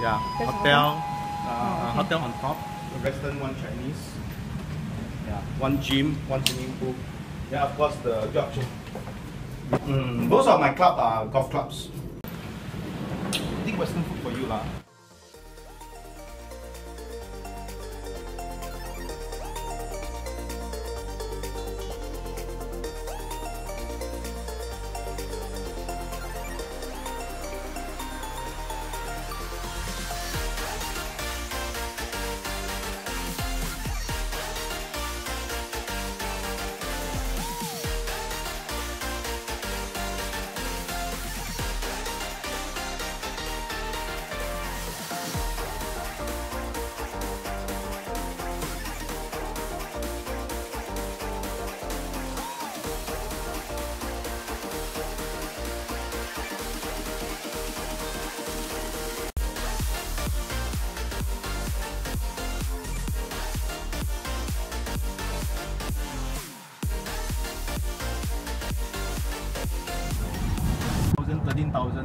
Yeah, hotel, hotel on top, the Western one Chinese, yeah, one gym, one swimming pool, yeah, of course the yacht. Most of my club are golf clubs. I think Western food for you lah.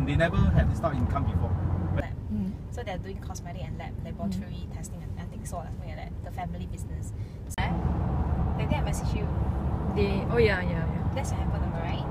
They never had this type of income before. So they're doing cosmetic and laboratory testing and I think so, something like that. The family business. So, they think I messaged you. They, oh yeah, yeah, yeah. That's what happened, right?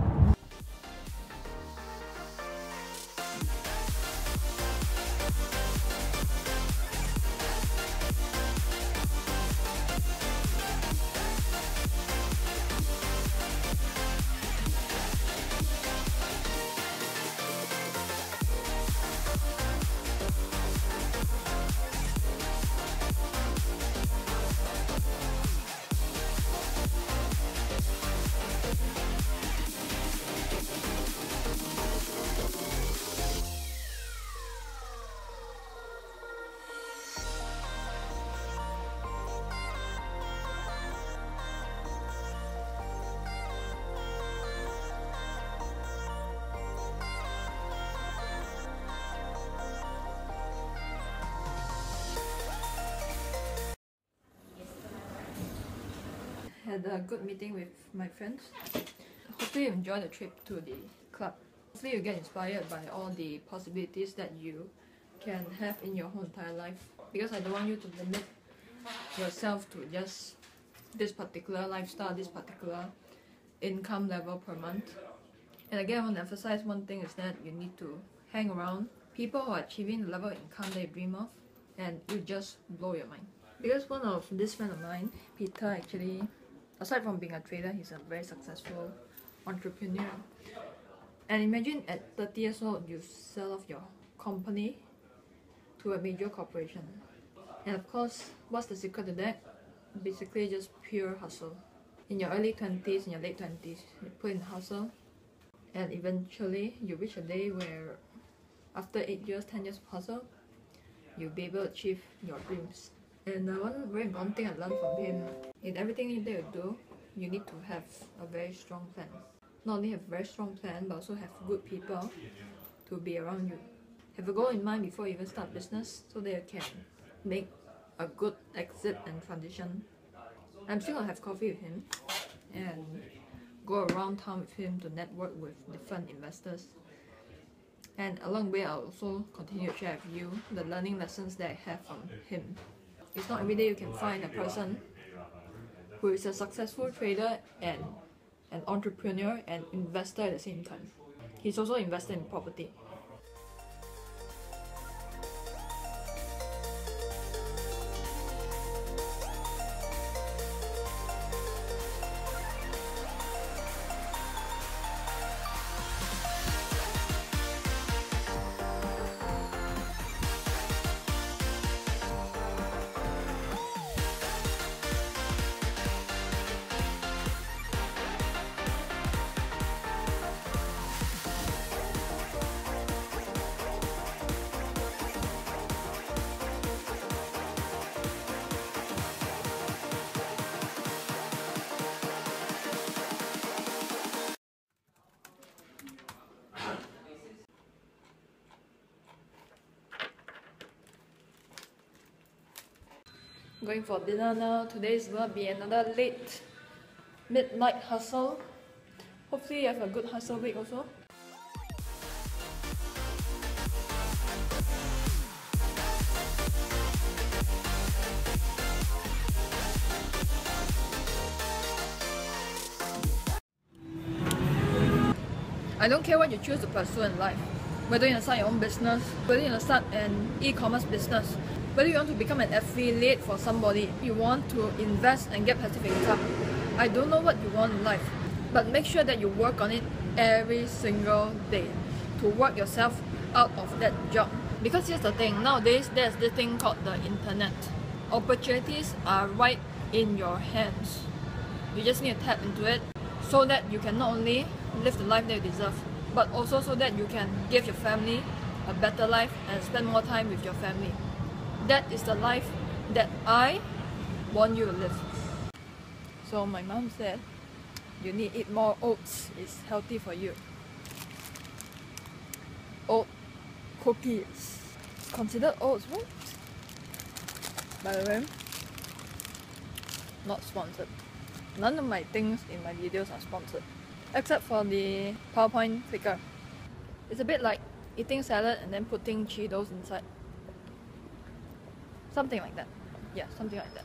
Had a good meeting with my friends. Hopefully you enjoy the trip to the club. Hopefully you get inspired by all the possibilities that you can have in your whole entire life. Because I don't want you to limit yourself to just this particular lifestyle, this particular income level per month. And again, I want to emphasize one thing is that you need to hang around people who are achieving the level of income they dream of, and you just blow your mind. Because one of this friend of mine, Peter, actually, aside from being a trader, he's a very successful entrepreneur. And imagine at 30 years old, you sell off your company to a major corporation. And of course, what's the secret to that? Basically, just pure hustle. In your early 20s, in your late 20s, you put in hustle. And eventually, you reach a day where after 8 years, 10 years of hustle, you'll be able to achieve your dreams. And one very important thing I learned from him, in everything that you do, you need to have a very strong plan. Not only have a very strong plan, but also have good people to be around you. Have a goal in mind before you even start business, so that you can make a good exit and transition. I'm still going to have coffee with him and go around town with him to network with different investors. And along the way, I'll also continue to share with you the learning lessons that I have from him. It's not every day you can find a person who is a successful trader and an entrepreneur and investor at the same time. He's also invested in property. Going for dinner now. Today is gonna be another late midnight hustle. Hopefully you have a good hustle week also. I don't care what you choose to pursue in life, whether you want to start your own business, whether you want to start an e-commerce business, whether you want to become an affiliate for somebody, you want to invest and get passive income. I don't know what you want in life, but make sure that you work on it every single day to work yourself out of that job. Because here's the thing, nowadays there's this thing called the internet. Opportunities are right in your hands. You just need to tap into it so that you can not only live the life that you deserve, but also so that you can give your family a better life and spend more time with your family. That is the life that I want you to live. So my mom said, you need to eat more oats, it's healthy for you. Oat cookies. It's considered oats, right? By the way, not sponsored. None of my things in my videos are sponsored, except for the PowerPoint clicker. It's a bit like eating salad and then putting Cheetos inside. Something like that. Yeah, something like that.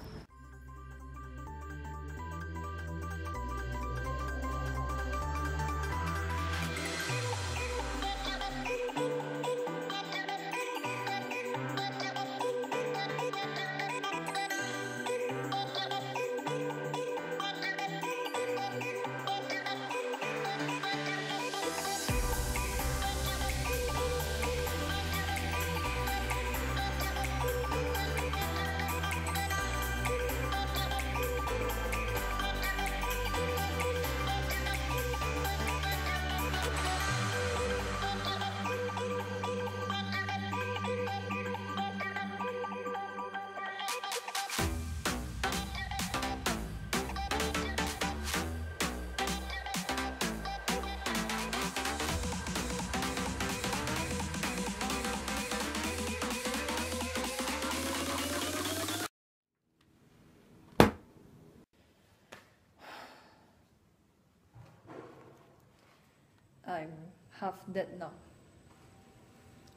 I'm half dead now.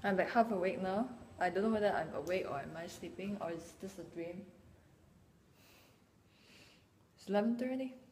I'm like half awake now. I don't know whether I'm awake or am I sleeping or is this a dream? It's 11:30.